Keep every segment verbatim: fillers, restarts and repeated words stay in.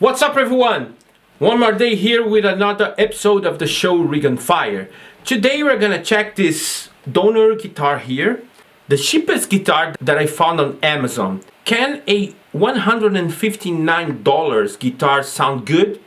What's up, everyone? One more day here with another episode of the show Rig on Fire. Today we're gonna check this Donner guitar here, the cheapest guitar that I found on Amazon. Can a one hundred fifty-nine dollar guitar sound good?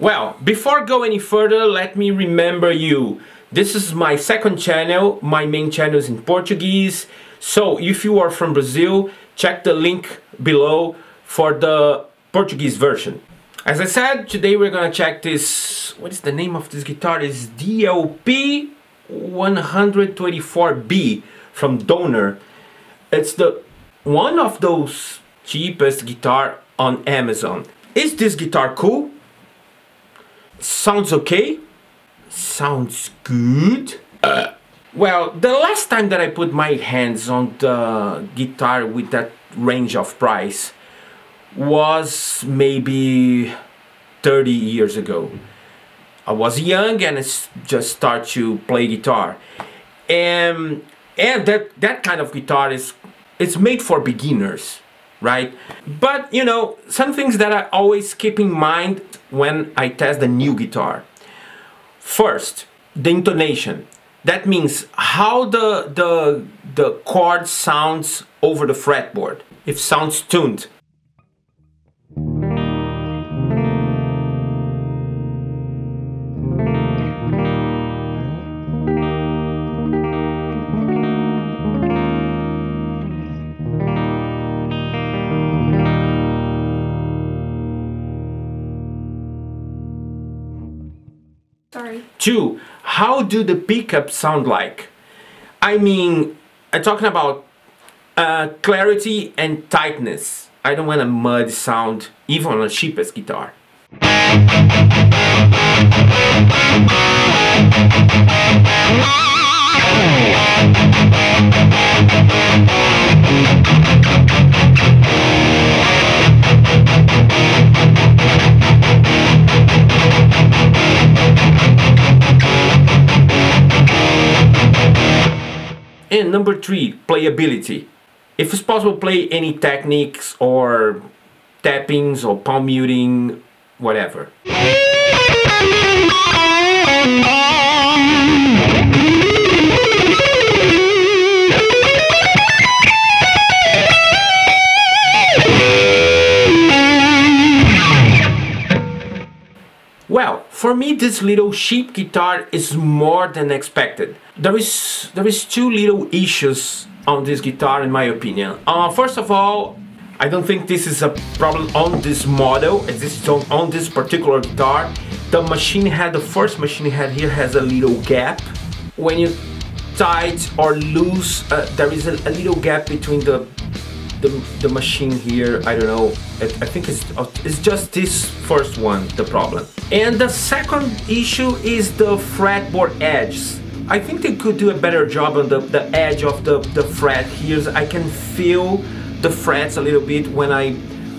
Well, before I go any further, let me remember you. This is my second channel. My main channel is in Portuguese. So if you are from Brazil, check the link below for the Portuguese version. As I said, today we're gonna check this. What is the name of this guitar? It's D L P one twenty-four B from Donner. It's the one of those cheapest guitar on Amazon. Is this guitar cool? Sounds okay? Sounds good? Uh. Well, the last time that I put my hands on the guitar with that range of price was maybe thirty years ago. I was young and I just started to play guitar. And, and that, that kind of guitar is it's made for beginners, right? But, you know, some things that I always keep in mind when I test the new guitar. First, the intonation. That means how the, the, the chord sounds over the fretboard, if it sounds tuned. Sorry. Two, how do the pickups sound like? I mean, I'm talking about uh, clarity and tightness. I don't want a mud sound, even on the cheapest guitar. And number three, playability. If it's possible, play any techniques or tappings or palm muting, whatever. Well, for me this little cheap guitar is more than expected. There is there is two little issues on this guitar in my opinion. Uh, first of all, I don't think this is a problem on this model, as this is on, on this particular guitar. The machine head, the first machine head here has a little gap. When you tight or loose, uh, there is a, a little gap between the, the, the machine here, I don't know, I, I think it's, it's just this first one, the problem. And the second issue is the fretboard edges. I think they could do a better job on the, the edge of the, the fret here. I can feel the frets a little bit when I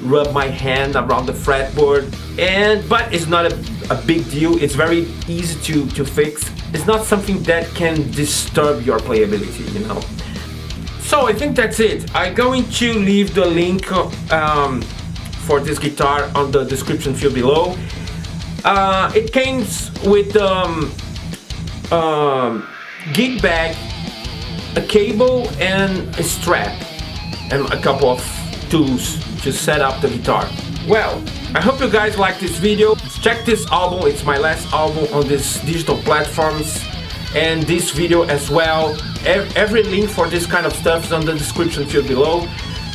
rub my hand around the fretboard. And, but it's not a, a big deal. It's very easy to, to fix. It's not something that can disturb your playability, you know. So I think that's it. I'm going to leave the link um, for this guitar on the description field below. Uh, it came with um, um, gig bag, a cable and a strap and a couple of tools to set up the guitar. Well, I hope you guys like this video. Check this album, it's my last album on these digital platforms and this video as well. Every link for this kind of stuff is on the description field below.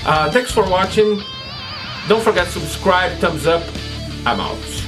Uh, thanks for watching. Don't forget to subscribe, thumbs up, I'm out.